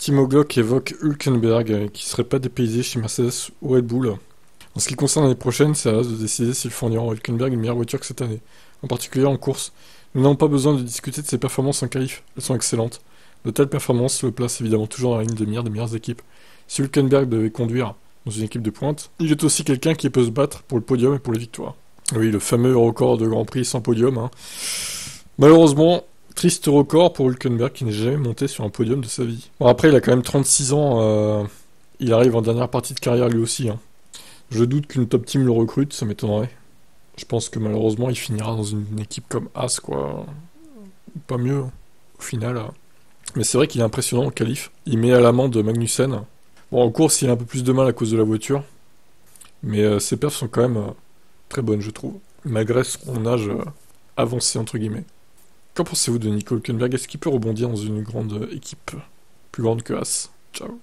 Timo Glock évoque Hülkenberg qui serait pas dépaysé chez Mercedes ou Red Bull. En ce qui concerne l'année prochaine, c'est à Haas de décider s'il fournira à Hülkenberg une meilleure voiture que cette année, en particulier en course. Nous n'avons pas besoin de discuter de ses performances en qualif, elles sont excellentes. De telles performances le placent évidemment toujours dans la ligne de mire des meilleures équipes. Si Hülkenberg devait conduire dans une équipe de pointe, il est aussi quelqu'un qui peut se battre pour le podium et pour les victoires. Oui, le fameux record de Grand Prix sans podium. Malheureusement, triste record pour Hülkenberg qui n'est jamais monté sur un podium de sa vie. Bon, après, il a quand même 36 ans, il arrive en dernière partie de carrière lui aussi. Je doute qu'une top team le recrute, ça m'étonnerait. Je pense que malheureusement, il finira dans une équipe comme Haas, Pas mieux, au final. Mais c'est vrai qu'il est impressionnant au qualif. Il met à l'amende Magnussen. Bon, en course, il a un peu plus de mal à cause de la voiture. Mais ses perfs sont quand même très bonnes, je trouve. Malgré son âge avancé, entre guillemets. Qu'en pensez-vous de Nico Hülkenberg ? Est-ce qu'il peut rebondir dans une grande équipe plus grande que Haas ? Ciao.